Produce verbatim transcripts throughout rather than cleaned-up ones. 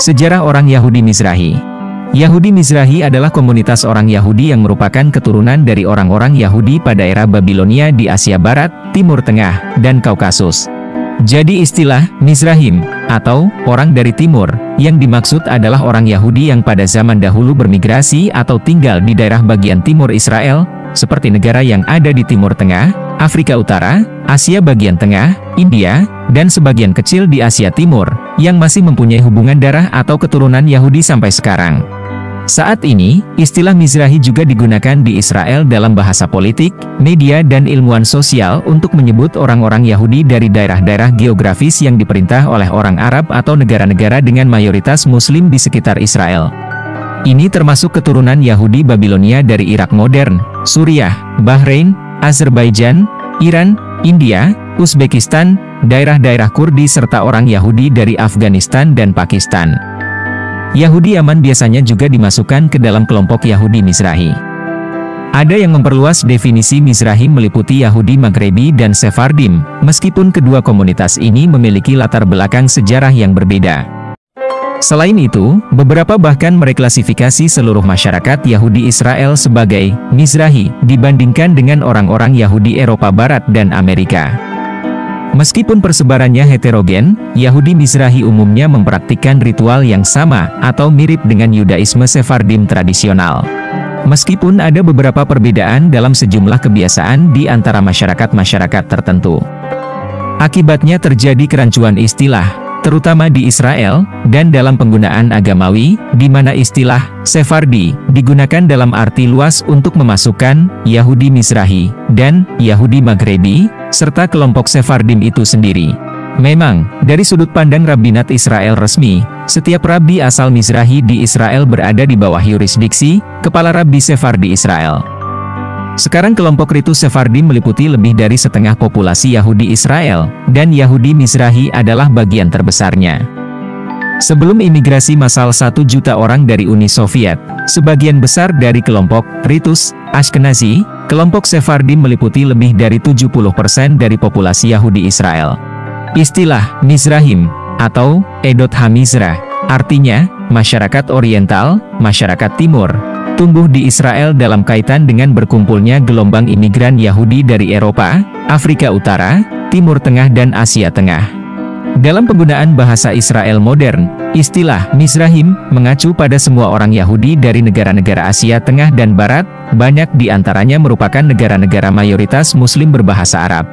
Sejarah orang Yahudi Mizrahi. Yahudi Mizrahi adalah komunitas orang Yahudi yang merupakan keturunan dari orang-orang Yahudi pada era Babilonia di Asia Barat, Timur Tengah, dan Kaukasus. Jadi istilah Mizrahim atau orang dari timur yang dimaksud adalah orang Yahudi yang pada zaman dahulu bermigrasi atau tinggal di daerah bagian timur Israel, seperti negara yang ada di Timur Tengah, Afrika Utara, Asia bagian tengah, India, dan sebagian kecil di Asia Timur, yang masih mempunyai hubungan darah atau keturunan Yahudi sampai sekarang. Saat ini, istilah Mizrahi juga digunakan di Israel dalam bahasa politik, media dan ilmuwan sosial untuk menyebut orang-orang Yahudi dari daerah-daerah geografis yang diperintah oleh orang Arab atau negara-negara dengan mayoritas Muslim di sekitar Israel. Ini termasuk keturunan Yahudi Babilonia dari Irak modern, Suriah, Bahrain, Azerbaijan, Iran, India, Uzbekistan, daerah-daerah Kurdi serta orang Yahudi dari Afghanistan dan Pakistan. Yahudi Yaman biasanya juga dimasukkan ke dalam kelompok Yahudi Mizrahi. Ada yang memperluas definisi Mizrahi meliputi Yahudi Maghrebi dan Sephardim, meskipun kedua komunitas ini memiliki latar belakang sejarah yang berbeda. Selain itu, beberapa bahkan mereklasifikasi seluruh masyarakat Yahudi Israel sebagai Mizrahi dibandingkan dengan orang-orang Yahudi Eropa Barat dan Amerika. Meskipun persebarannya heterogen, Yahudi Mizrahi umumnya mempraktikkan ritual yang sama atau mirip dengan Yudaisme Sephardim tradisional. Meskipun ada beberapa perbedaan dalam sejumlah kebiasaan di antara masyarakat-masyarakat tertentu. Akibatnya terjadi kerancuan istilah, terutama di Israel, dan dalam penggunaan agamawi, di mana istilah Sephardi digunakan dalam arti luas untuk memasukkan Yahudi Mizrahi dan Yahudi Maghrebi, serta kelompok Sephardim itu sendiri. Memang, dari sudut pandang Rabbinat Israel resmi, setiap Rabbi asal Mizrahi di Israel berada di bawah yurisdiksi Kepala Rabbi Sephardi Israel. Sekarang kelompok ritus Sephardim meliputi lebih dari setengah populasi Yahudi Israel, dan Yahudi Mizrahi adalah bagian terbesarnya. Sebelum imigrasi massal satu juta orang dari Uni Soviet, sebagian besar dari kelompok ritus Ashkenazi, kelompok Sephardim meliputi lebih dari tujuh puluh persen dari populasi Yahudi Israel. Istilah Mizrahim atau Edot HaMizrah, artinya masyarakat Oriental, masyarakat Timur, tumbuh di Israel dalam kaitan dengan berkumpulnya gelombang imigran Yahudi dari Eropa, Afrika Utara, Timur Tengah dan Asia Tengah. Dalam penggunaan bahasa Israel modern, istilah Mizrahim mengacu pada semua orang Yahudi dari negara-negara Asia Tengah dan Barat, banyak di antaranya merupakan negara-negara mayoritas Muslim berbahasa Arab.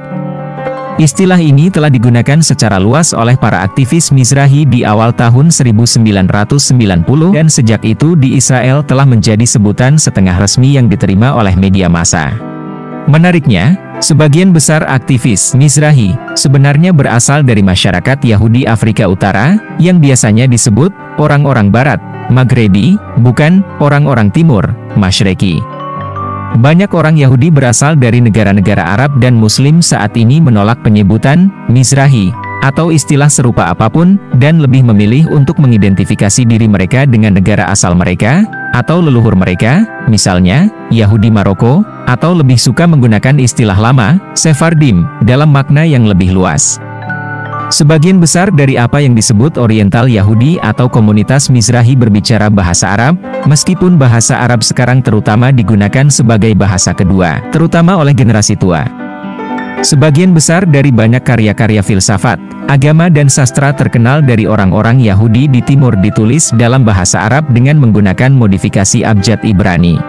Istilah ini telah digunakan secara luas oleh para aktivis Mizrahi di awal tahun seribu sembilan ratus sembilan puluh dan sejak itu di Israel telah menjadi sebutan setengah resmi yang diterima oleh media massa. Menariknya, sebagian besar aktivis Mizrahi sebenarnya berasal dari masyarakat Yahudi Afrika Utara, yang biasanya disebut orang-orang Barat, Maghrebi, bukan orang-orang Timur, Masyreki. Banyak orang Yahudi berasal dari negara-negara Arab dan Muslim saat ini menolak penyebutan Mizrahi atau istilah serupa apapun, dan lebih memilih untuk mengidentifikasi diri mereka dengan negara asal mereka, atau leluhur mereka, misalnya Yahudi Maroko, atau lebih suka menggunakan istilah lama, Sephardim, dalam makna yang lebih luas. Sebagian besar dari apa yang disebut Oriental Yahudi atau komunitas Mizrahi berbicara bahasa Arab, meskipun bahasa Arab sekarang terutama digunakan sebagai bahasa kedua, terutama oleh generasi tua. Sebagian besar dari banyak karya-karya filsafat, agama dan sastra terkenal dari orang-orang Yahudi di Timur ditulis dalam bahasa Arab dengan menggunakan modifikasi abjad Ibrani.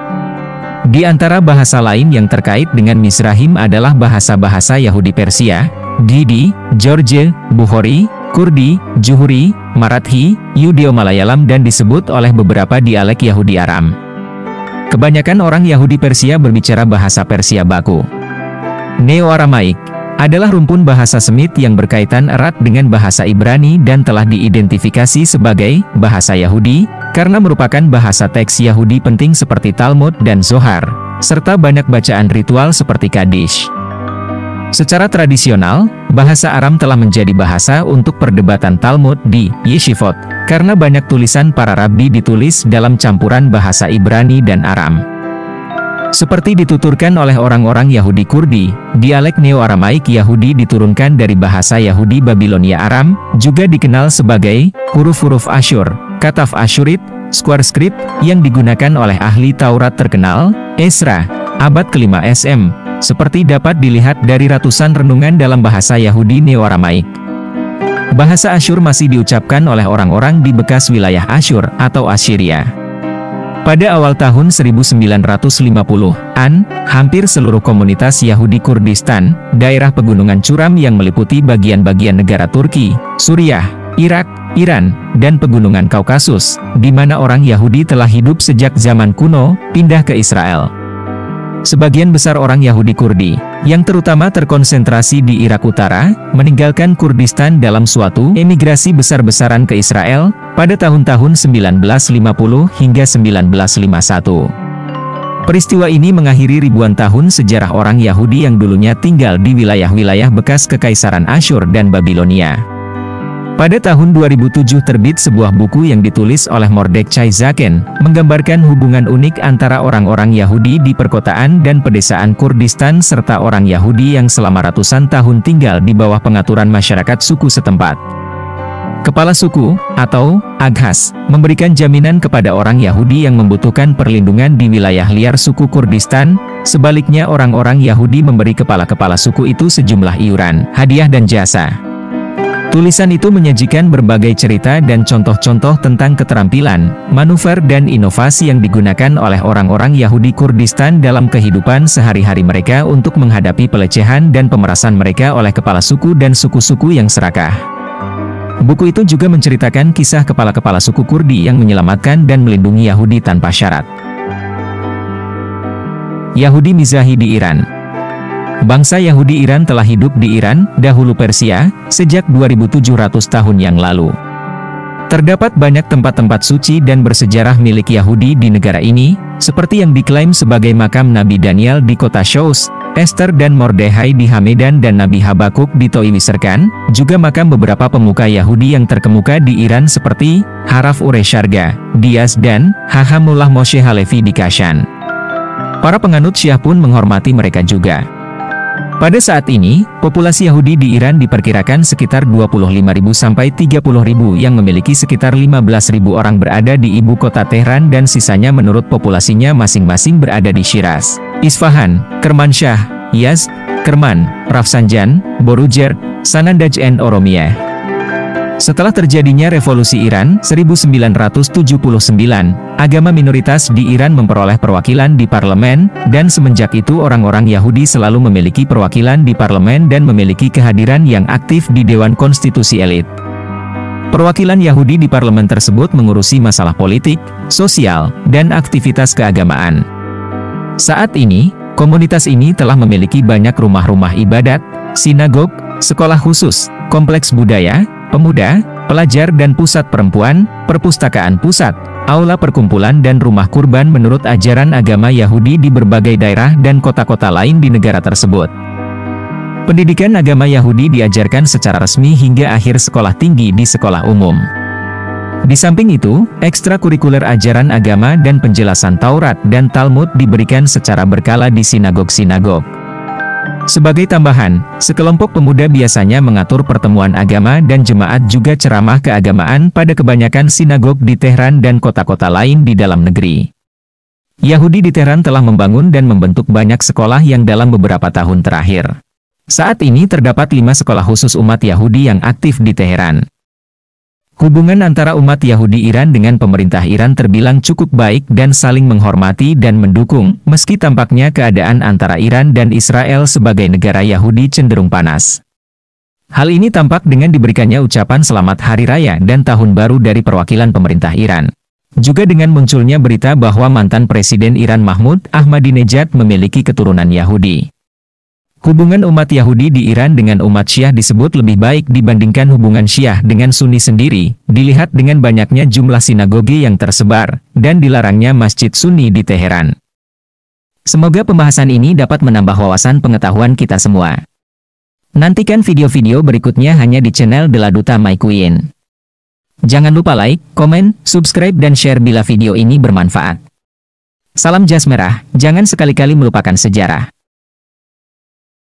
Di antara bahasa lain yang terkait dengan Mizrahim adalah bahasa-bahasa Yahudi Persia, Didi, George, Bukhori, Kurdi, Juhuri, Marathi, Yudeo-Malayalam dan disebut oleh beberapa dialek Yahudi Aram. Kebanyakan orang Yahudi Persia berbicara bahasa Persia baku. Neo-Aramaik adalah rumpun bahasa Semit yang berkaitan erat dengan bahasa Ibrani dan telah diidentifikasi sebagai bahasa Yahudi, karena merupakan bahasa teks Yahudi penting seperti Talmud dan Zohar, serta banyak bacaan ritual seperti Kadish. Secara tradisional, bahasa Aram telah menjadi bahasa untuk perdebatan Talmud di Yeshivot, karena banyak tulisan para rabbi ditulis dalam campuran bahasa Ibrani dan Aram. Seperti dituturkan oleh orang-orang Yahudi Kurdi, dialek Neo-Aramaik Yahudi diturunkan dari bahasa Yahudi Babilonia Aram, juga dikenal sebagai huruf-huruf Asyur, Kataf Ashurit, square script, yang digunakan oleh ahli Taurat terkenal, Ezra, abad kelima S M, seperti dapat dilihat dari ratusan renungan dalam bahasa Yahudi Neo-Aramaik. Bahasa Asyur masih diucapkan oleh orang-orang di bekas wilayah Asyur atau Assyria. Pada awal tahun seribu sembilan ratus lima puluhan, hampir seluruh komunitas Yahudi Kurdistan, daerah pegunungan curam yang meliputi bagian-bagian negara Turki, Suriah, Irak, Iran, dan pegunungan Kaukasus, di mana orang Yahudi telah hidup sejak zaman kuno, pindah ke Israel. Sebagian besar orang Yahudi Kurdi, yang terutama terkonsentrasi di Irak Utara, meninggalkan Kurdistan dalam suatu emigrasi besar-besaran ke Israel, pada tahun-tahun seribu sembilan ratus lima puluh hingga seribu sembilan ratus lima puluh satu. Peristiwa ini mengakhiri ribuan tahun sejarah orang Yahudi yang dulunya tinggal di wilayah-wilayah bekas Kekaisaran Asyur dan Babilonia. Pada tahun dua ribu tujuh terbit sebuah buku yang ditulis oleh Mordechay Zaken, menggambarkan hubungan unik antara orang-orang Yahudi di perkotaan dan pedesaan Kurdistan serta orang Yahudi yang selama ratusan tahun tinggal di bawah pengaturan masyarakat suku setempat. Kepala suku, atau Aghas, memberikan jaminan kepada orang Yahudi yang membutuhkan perlindungan di wilayah liar suku Kurdistan, sebaliknya orang-orang Yahudi memberi kepala-kepala suku itu sejumlah iuran, hadiah dan jasa. Tulisan itu menyajikan berbagai cerita dan contoh-contoh tentang keterampilan, manuver dan inovasi yang digunakan oleh orang-orang Yahudi Kurdistan dalam kehidupan sehari-hari mereka untuk menghadapi pelecehan dan pemerasan mereka oleh kepala suku dan suku-suku yang serakah. Buku itu juga menceritakan kisah kepala-kepala suku Kurdi yang menyelamatkan dan melindungi Yahudi tanpa syarat. Yahudi Mizrahi di Iran. Bangsa Yahudi Iran telah hidup di Iran, dahulu Persia, sejak dua ribu tujuh ratus tahun yang lalu. Terdapat banyak tempat-tempat suci dan bersejarah milik Yahudi di negara ini, seperti yang diklaim sebagai makam Nabi Daniel di kota Shows, Esther dan Mordecai di Hamedan dan Nabi Habakuk di Toiviserkan, juga makam beberapa pemuka Yahudi yang terkemuka di Iran seperti Harav Uresharga, Diaz dan Hakamullah Moshe Halevi di Kashan. Para penganut Syiah pun menghormati mereka juga. Pada saat ini, populasi Yahudi di Iran diperkirakan sekitar dua puluh lima ribu sampai tiga puluh ribu yang memiliki sekitar lima belas ribu orang berada di ibu kota Tehran dan sisanya menurut populasinya masing-masing berada di Shiraz, Isfahan, Kermansyah, Yazd, Kerman, Rafsanjan, Borujer, Sanandaj dan Oromia. Setelah terjadinya revolusi Iran seribu sembilan ratus tujuh puluh sembilan, agama minoritas di Iran memperoleh perwakilan di parlemen, dan semenjak itu orang-orang Yahudi selalu memiliki perwakilan di parlemen dan memiliki kehadiran yang aktif di Dewan Konstitusi Elit. Perwakilan Yahudi di parlemen tersebut mengurusi masalah politik, sosial, dan aktivitas keagamaan. Saat ini, komunitas ini telah memiliki banyak rumah-rumah ibadat, sinagog, sekolah khusus, kompleks budaya, pemuda, pelajar dan pusat perempuan, perpustakaan pusat, aula perkumpulan dan rumah kurban menurut ajaran agama Yahudi di berbagai daerah dan kota-kota lain di negara tersebut. Pendidikan agama Yahudi diajarkan secara resmi hingga akhir sekolah tinggi di sekolah umum. Di samping itu, ekstrakurikuler ajaran agama dan penjelasan Taurat dan Talmud diberikan secara berkala di sinagog-sinagog. Sebagai tambahan, sekelompok pemuda biasanya mengatur pertemuan agama dan jemaat juga ceramah keagamaan pada kebanyakan sinagog di Tehran dan kota-kota lain di dalam negeri. Yahudi di Tehran telah membangun dan membentuk banyak sekolah yang dalam beberapa tahun terakhir. Saat ini terdapat lima sekolah khusus umat Yahudi yang aktif di Tehran. Hubungan antara umat Yahudi Iran dengan pemerintah Iran terbilang cukup baik dan saling menghormati dan mendukung, meski tampaknya keadaan antara Iran dan Israel sebagai negara Yahudi cenderung panas. Hal ini tampak dengan diberikannya ucapan selamat hari raya dan tahun baru dari perwakilan pemerintah Iran. Juga dengan munculnya berita bahwa mantan Presiden Iran Mahmud Ahmadinejad memiliki keturunan Yahudi. Hubungan umat Yahudi di Iran dengan umat Syiah disebut lebih baik dibandingkan hubungan Syiah dengan Sunni sendiri, dilihat dengan banyaknya jumlah sinagogi yang tersebar, dan dilarangnya masjid Sunni di Teheran. Semoga pembahasan ini dapat menambah wawasan pengetahuan kita semua. Nantikan video-video berikutnya hanya di channel Deladuta My Queen. Jangan lupa like, komen, subscribe dan share bila video ini bermanfaat. Salam jas merah, jangan sekali-kali melupakan sejarah.